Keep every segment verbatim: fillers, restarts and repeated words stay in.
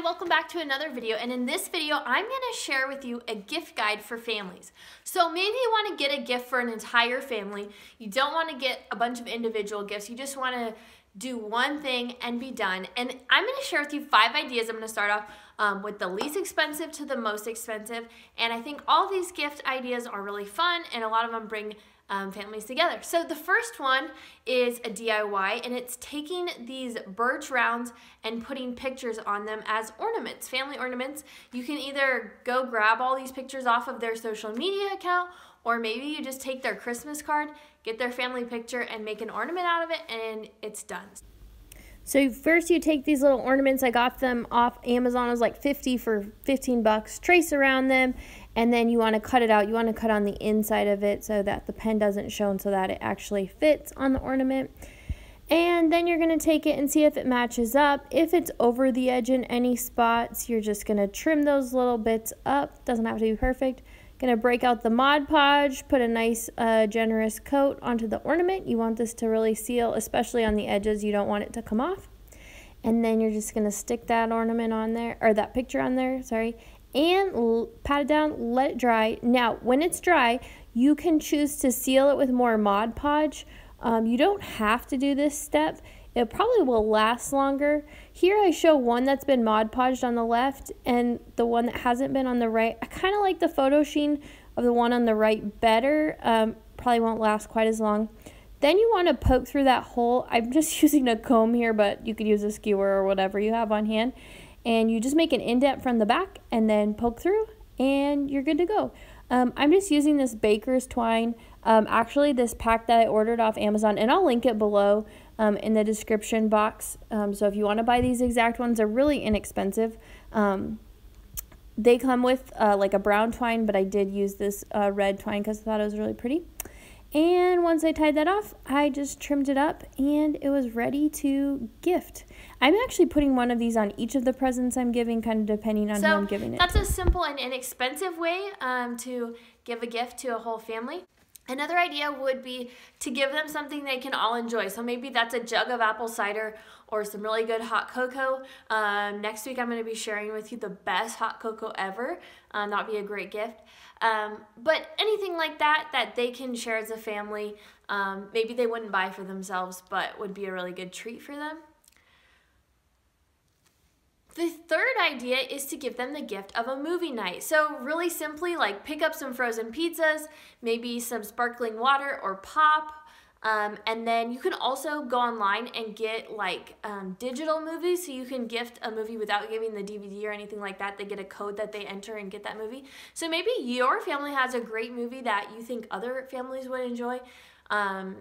Hi, welcome back to another video, and in this video I'm going to share with you a gift guide for families. So maybe you want to get a gift for an entire family. You don't want to get a bunch of individual gifts. You just want to do one thing and be done. And I'm going to share with you five ideas. I'm going to start off um, with the least expensive to the most expensive, and I think all these gift ideas are really fun, and a lot of them bring Um, families together. So the first one is a D I Y, and it's taking these birch rounds and putting pictures on them as ornaments, family ornaments. You can either go grab all these pictures off of their social media account, or maybe you just take their Christmas card, get their family picture, and make an ornament out of it, and it's done. So first you take these little ornaments. I got them off Amazon. It was like fifty for fifteen bucks. Trace around them, and then you want to cut it out. You want to cut on the inside of it so that the pen doesn't show and so that it actually fits on the ornament. And then you're going to take it and see if it matches up. If it's over the edge in any spots, you're just going to trim those little bits up. Doesn't have to be perfect. Going to break out the Mod Podge, put a nice uh, generous coat onto the ornament. You want this to really seal, especially on the edges. You don't want it to come off. And then you're just going to stick that ornament on there, or that picture on there, sorry, and pat it down, let it dry. Now, when it's dry, you can choose to seal it with more Mod Podge. Um, you don't have to do this step. It probably will last longer. Here I show one that's been Mod Podged on the left and the one that hasn't been on the right. I kind of like the photo sheen of the one on the right better. Um, probably won't last quite as long. Then you want to poke through that hole. I'm just using a comb here, but you could use a skewer or whatever you have on hand. And you just make an indent from the back and then poke through, and you're good to go. Um, I'm just using this baker's twine. Um, actually, this pack that I ordered off Amazon, and I'll link it below um, in the description box. Um, so if you want to buy these exact ones, they're really inexpensive. Um, they come with uh, like a brown twine, but I did use this uh, red twine because I thought it was really pretty. And once I tied that off, I just trimmed it up and it was ready to gift. I'm actually putting one of these on each of the presents I'm giving, kind of depending on so who I'm giving it. That's a simple and inexpensive way um, to give a gift to a whole family. Another idea would be to give them something they can all enjoy. So maybe that's a jug of apple cider or some really good hot cocoa. Um, next week I'm going to be sharing with you the best hot cocoa ever. Um, that would be a great gift. Um, but anything like that that they can share as a family. Um, maybe they wouldn't buy for themselves, but would be a really good treat for them. The third idea is to give them the gift of a movie night. So really simply, like, pick up some frozen pizzas, maybe some sparkling water or pop, um, and then you can also go online and get like um, digital movies, so you can gift a movie without giving the D V D or anything like that. They get a code that they enter and get that movie. So maybe your family has a great movie that you think other families would enjoy. Um,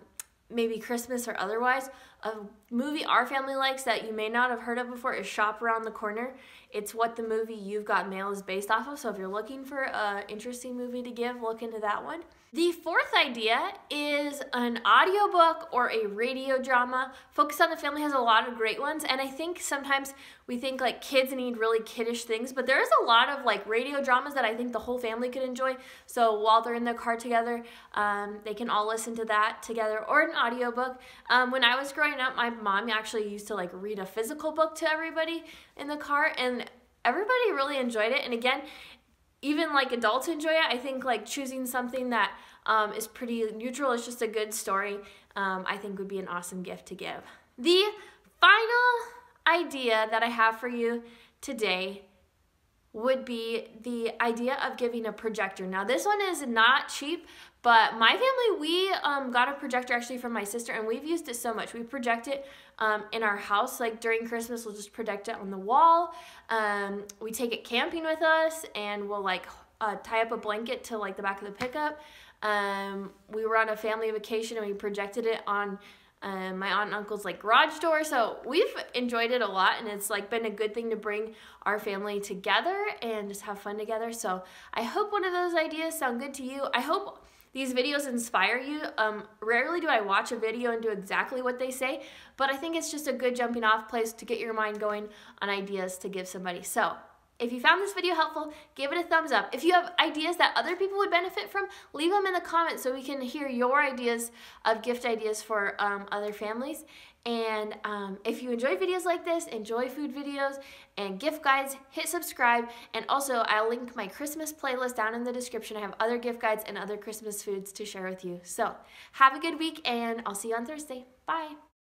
maybe Christmas or otherwise. A movie our family likes that you may not have heard of before is Shop Around the Corner. It's what the movie You've Got Mail is based off of, so if you're looking for an interesting movie to give, look into that one. The fourth idea is an audiobook or a radio drama. Focus on the Family has a lot of great ones, and I think sometimes we think like kids need really kiddish things, but there is a lot of like radio dramas that I think the whole family could enjoy. So while they're in the car together, um, they can all listen to that together, or an audiobook. Um, when I was growing up, my mom actually used to like read a physical book to everybody in the car, and everybody really enjoyed it. And again, even like adults enjoy it. I think like choosing something that um, is pretty neutral, it's just a good story, um, I think would be an awesome gift to give. The final idea that I have for you today would be the idea of giving a projector. Now this one is not cheap, but my family, we um, got a projector actually from my sister, and we've used it so much. We project it um, in our house. Like during Christmas, we'll just project it on the wall. Um, we take it camping with us, and we'll like uh, tie up a blanket to like the back of the pickup. Um, we were on a family vacation and we projected it on Um, my aunt and uncle's like garage door. So we've enjoyed it a lot, and it's like been a good thing to bring our family together and just have fun together. So I hope one of those ideas sound good to you. I hope these videos inspire you. Um, rarely do I watch a video and do exactly what they say, but I think it's just a good jumping off place to get your mind going on ideas to give somebody. So If you found this video helpful, give it a thumbs up. If you have ideas that other people would benefit from, leave them in the comments so we can hear your ideas of gift ideas for um, other families. And um, if you enjoy videos like this, enjoy food videos and gift guides, hit subscribe. And also, I'll link my Christmas playlist down in the description. I have other gift guides and other Christmas foods to share with you. So have a good week, and I'll see you on Thursday. Bye.